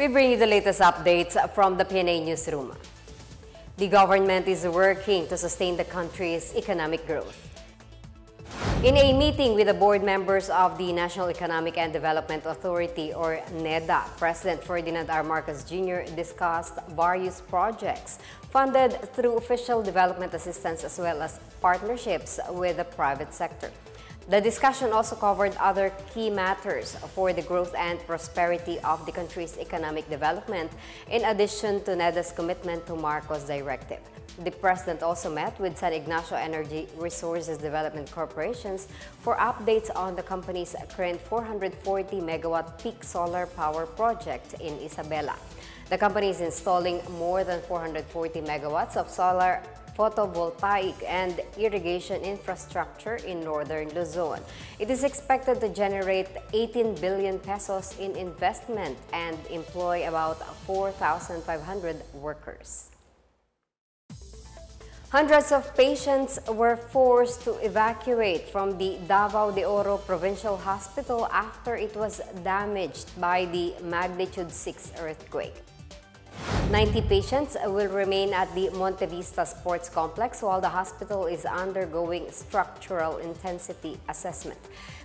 We bring you the latest updates from the PNA newsroom. The government is working to sustain the country's economic growth. In a meeting with the board members of the National Economic and Development Authority, or NEDA, President Ferdinand R. Marcos Jr. discussed various projects funded through official development assistance as well as partnerships with the private sector. The discussion also covered other key matters for the growth and prosperity of the country's economic development, in addition to NEDA's commitment to Marcos Directive. The President also met with San Ignacio Energy Resources Development Corporations for updates on the company's current 440-megawatt peak solar power project in Isabela. The company is installing more than 440 megawatts of solar photovoltaic and irrigation infrastructure in northern Luzon. It is expected to generate 18 billion pesos in investment and employ about 4,500 workers. Hundreds of patients were forced to evacuate from the Davao de Oro Provincial Hospital after it was damaged by the magnitude 6 earthquake. 90 patients will remain at the Montevista Sports Complex while the hospital is undergoing structural intensity assessment.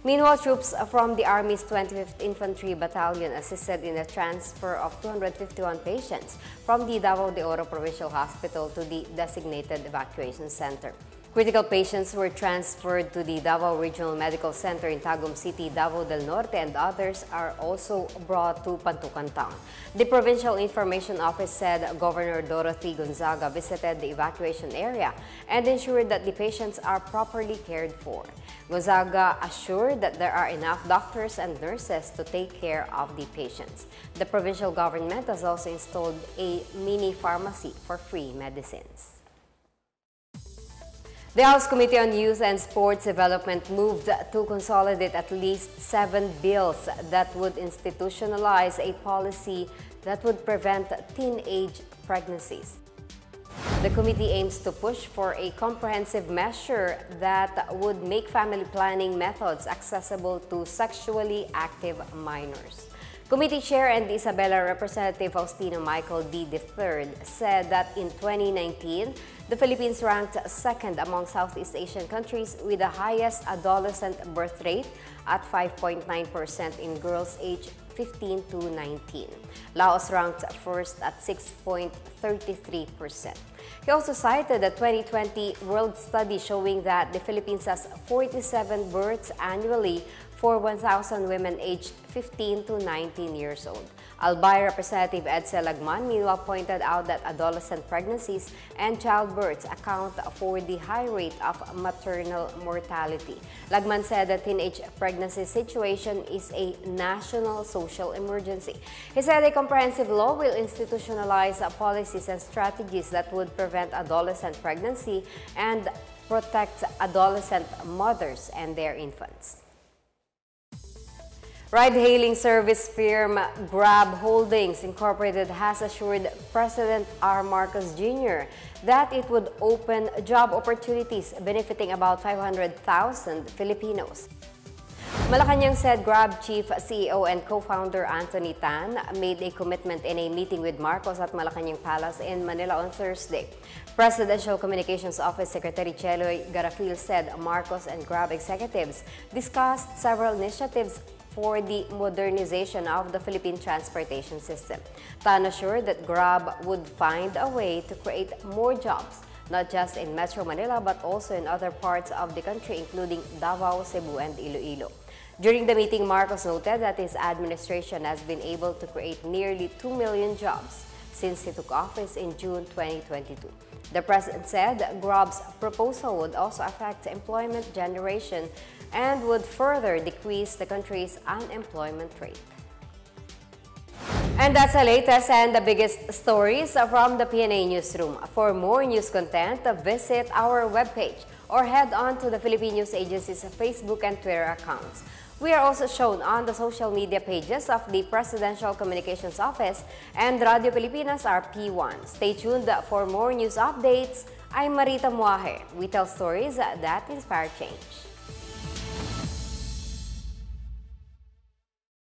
Meanwhile, troops from the Army's 25th Infantry Battalion assisted in the transfer of 251 patients from the Davao de Oro Provincial Hospital to the designated evacuation center. Critical patients were transferred to the Davao Regional Medical Center in Tagum City, Davao del Norte, and others are also brought to Pantukan Town. The Provincial Information Office said Governor Dorothy Gonzaga visited the evacuation area and ensured that the patients are properly cared for. Gonzaga assured that there are enough doctors and nurses to take care of the patients. The provincial government has also installed a mini pharmacy for free medicines. The House Committee on Youth and Sports Development moved to consolidate at least 7 bills that would institutionalize a policy that would prevent teenage pregnancies. The committee aims to push for a comprehensive measure that would make family planning methods accessible to sexually active minors. Committee Chair and Isabela Representative Faustino Michael D. III said that in 2019, the Philippines ranked second among Southeast Asian countries with the highest adolescent birth rate at 5.9% in girls aged 15 to 19. Laos ranked first at 6.33%. He also cited the 2020 World Study showing that the Philippines has 47 births annually for 1,000 women aged 15 to 19 years old. Albay Representative Edsel Lagman meanwhile pointed out that adolescent pregnancies and childbirths account for the high rate of maternal mortality. Lagman said that teenage pregnancy situation is a national social emergency. He said a comprehensive law will institutionalize policies and strategies that would prevent adolescent pregnancy and protect adolescent mothers and their infants. Ride-hailing service firm Grab Holdings Incorporated has assured President R. Marcos Jr. that it would open job opportunities benefiting about 500,000 Filipinos. Malacañang said Grab Chief CEO and co-founder Anthony Tan made a commitment in a meeting with Marcos at Malacañang Palace in Manila on Thursday. Presidential Communications Office Secretary Celoy Garafil said Marcos and Grab executives discussed several initiatives for the modernization of the Philippine transportation system. Tan assured that Grab would find a way to create more jobs, not just in Metro Manila but also in other parts of the country, including Davao, Cebu, and Iloilo. During the meeting, Marcos noted that his administration has been able to create nearly 2 million jobs since he took office in June 2022. The President said Grab's proposal would also affect employment generation and would further decrease the country's unemployment rate. And that's the latest and the biggest stories from the PNA Newsroom. For more news content, visit our webpage or head on to the Philippine News Agency's Facebook and Twitter accounts. We are also shown on the social media pages of the Presidential Communications Office and Radio Pilipinas RP1. Stay tuned for more news updates. I'm Marita Muaje. We tell stories that inspire change.